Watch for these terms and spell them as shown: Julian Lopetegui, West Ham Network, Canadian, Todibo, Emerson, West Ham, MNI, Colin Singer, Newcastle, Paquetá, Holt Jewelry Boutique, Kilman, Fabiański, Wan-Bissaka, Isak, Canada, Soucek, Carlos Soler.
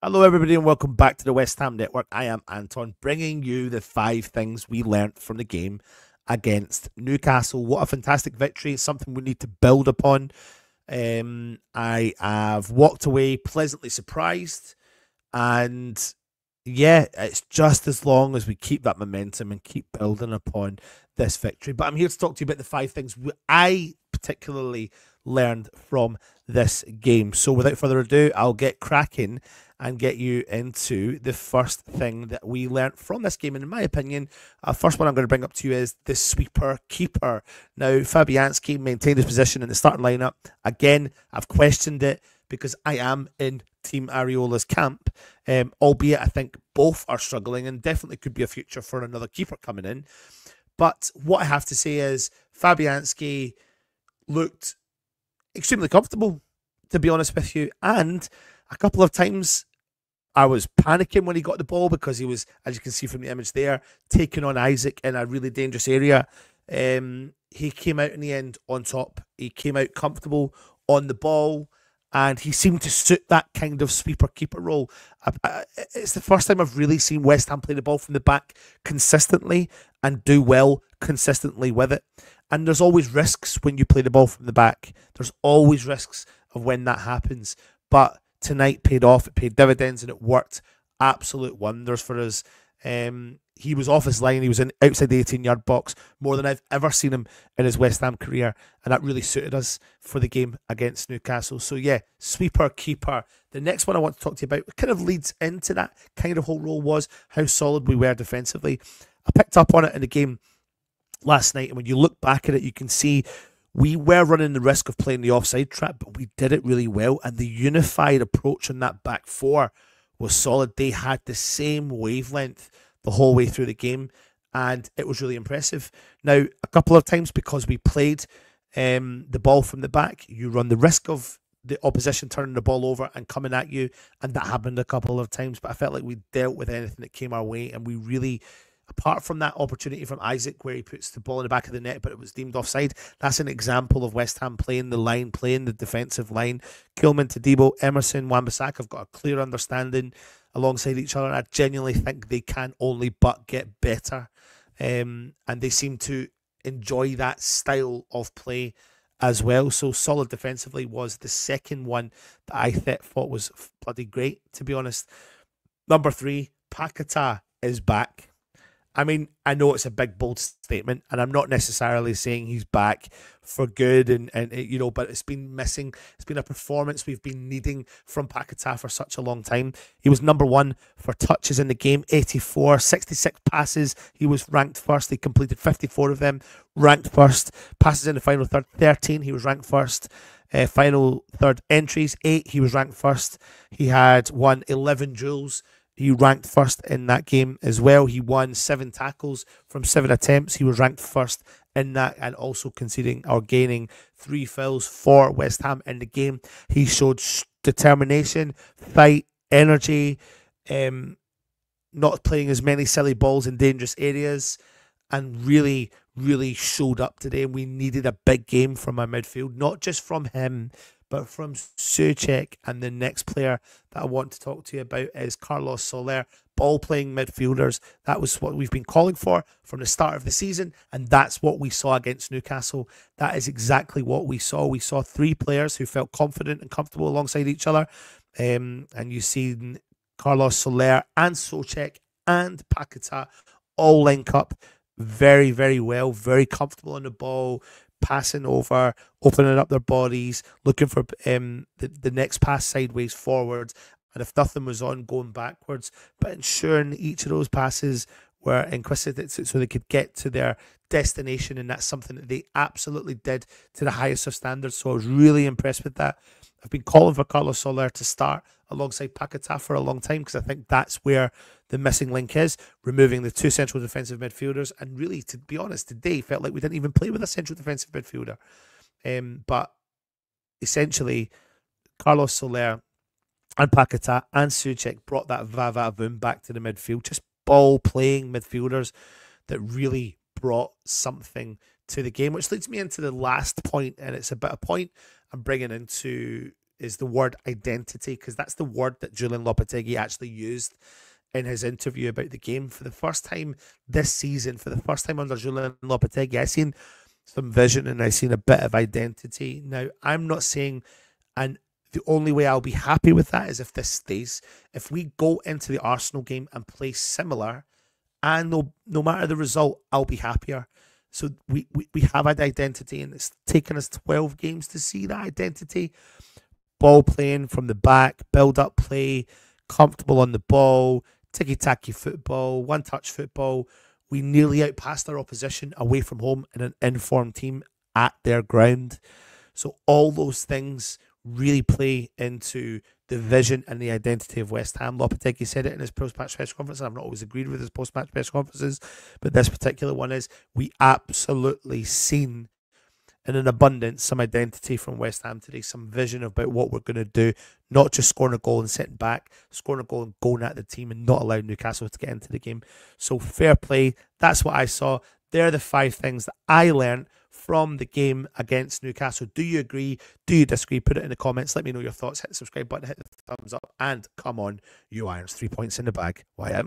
Hello everybody and welcome back to the West Ham Network. I am Anton, bringing you the 5 things we learnt from the game against Newcastle. What a fantastic victory. It's something we need to build upon. I have walked away pleasantly surprised, and yeah, it's just as long as we keep that momentum and keep building upon this victory. But I'm here to talk to you about the 5 things I particularly learned from this game. So without further ado, I'll get cracking and get you into the first thing that we learnt from this game. And in my opinion, the first one I'm going to bring up to you is the sweeper keeper. Now, Fabiański maintained his position in the starting lineup. Again, I've questioned it because I am in Team Ariola's camp, albeit I think both are struggling and definitely could be a future for another keeper coming in. But what I have to say is Fabiański looked extremely comfortable, to be honest with you, and a couple of times I was panicking when he got the ball because he was, as you can see from the image there, taking on Isak in a really dangerous area. He came out in the end on top. He came out comfortable on the ball, and he seemed to suit that kind of sweeper-keeper role. It's the first time I've really seen West Ham play the ball from the back consistently and do well consistently with it. And there's always risks when you play the ball from the back. There's always risks of when that happens. But tonight paid off, it paid dividends, and it worked absolute wonders for us. He was off his line, he was in outside the 18-yard box more than I've ever seen him in his West Ham career, and that really suited us for the game against Newcastle. So yeah, sweeper keeper. The next one I want to talk to you about kind of leads into that kind of whole role was how solid we were defensively. I picked up on it in the game last night, and when you look back at it, you can see we were running the risk of playing the offside trap, but we did it really well, and the unified approach on that back four was solid. They had the same wavelength the whole way through the game, and it was really impressive. Now, a couple of times, because we played the ball from the back, you run the risk of the opposition turning the ball over and coming at you, and that happened a couple of times, but I felt like we dealt with anything that came our way, and we really... Apart from that opportunity from Isak where he puts the ball in the back of the net but it was deemed offside, that's an example of West Ham playing the line, playing the defensive line. Kilman, Todibo, Emerson, Wan-Bissaka have got a clear understanding alongside each other, and I genuinely think they can only but get better. And they seem to enjoy that style of play as well. So solid defensively was the second one that I thought was bloody great, to be honest. Number 3, Paquetá is back. I mean, I know it's a big, bold statement, and I'm not necessarily saying he's back for good, and you know, but it's been missing. It's been a performance we've been needing from Paquetá for such a long time. He was number 1 for touches in the game, 84, 66 passes. He was ranked first. He completed 54 of them, ranked first. Passes in the final third, 13. He was ranked first. Final third entries, 8. He was ranked first. He had won 11 duels. He ranked first in that game as well. He won 7 tackles from 7 attempts. He was ranked first in that, and also conceding or gaining 3 fouls for West Ham in the game. He showed determination, fight, energy, not playing as many silly balls in dangerous areas, and really, really showed up today. And we needed a big game from our midfield, not just from him, but from Soucek. And the next player that I want to talk to you about is Carlos Soler, ball-playing midfielders. That was what we've been calling for from the start of the season, and that's what we saw against Newcastle. That is exactly what we saw. We saw 3 players who felt confident and comfortable alongside each other, and you see Carlos Soler and Soucek and Paquetá all link up very, very well, very comfortable on the ball, passing over, opening up their bodies, looking for the next pass sideways forwards, and if nothing was on, going backwards, but ensuring each of those passes were inquisitive so they could get to their destination, and that's something that they absolutely did to the highest of standards. So I was really impressed with that. I've been calling for Carlos Soler to start alongside Paquetá for a long time because I think that's where the missing link is, removing the 2 central defensive midfielders. And really, to be honest, today felt like we didn't even play with a central defensive midfielder. But essentially, Carlos Soler and Paquetá and Soucek brought that va-va-voom back to the midfield. Just ball-playing midfielders that really brought something to the game, which leads me into the last point, and it's a bit of point I'm bringing into is the word identity, because that's the word that Julian Lopetegui actually used in his interview about the game. For the first time this season, for the first time under Julian Lopetegui, I've seen some vision and I've seen a bit of identity. Now, I'm not saying, and the only way I'll be happy with that is if this stays. If we go into the Arsenal game and play similar, and no matter the result, I'll be happier. So we have an identity, and it's taken us 12 games to see that identity. Ball playing from the back, build-up play, comfortable on the ball, ticky-tacky football, one-touch football. We nearly outpassed our opposition away from home in an informed team at their ground. So all those things really play into the vision and the identity of West Ham. Lopetegui said it in his post-match press conference, and I've not always agreed with his post-match press conferences, but this particular one is, we absolutely seen in an abundance some identity from West Ham today, some vision about what we're going to do, not just scoring a goal and sitting back, scoring a goal and going at the team and not allowing Newcastle to get into the game. So fair play, that's what I saw. They're the five things that I learned from the game against Newcastle. Do you agree? Do you disagree? Put it in the comments. Let me know your thoughts. Hit the subscribe button, hit the thumbs up, and come on, you Irons. 3 points in the bag. Why am I?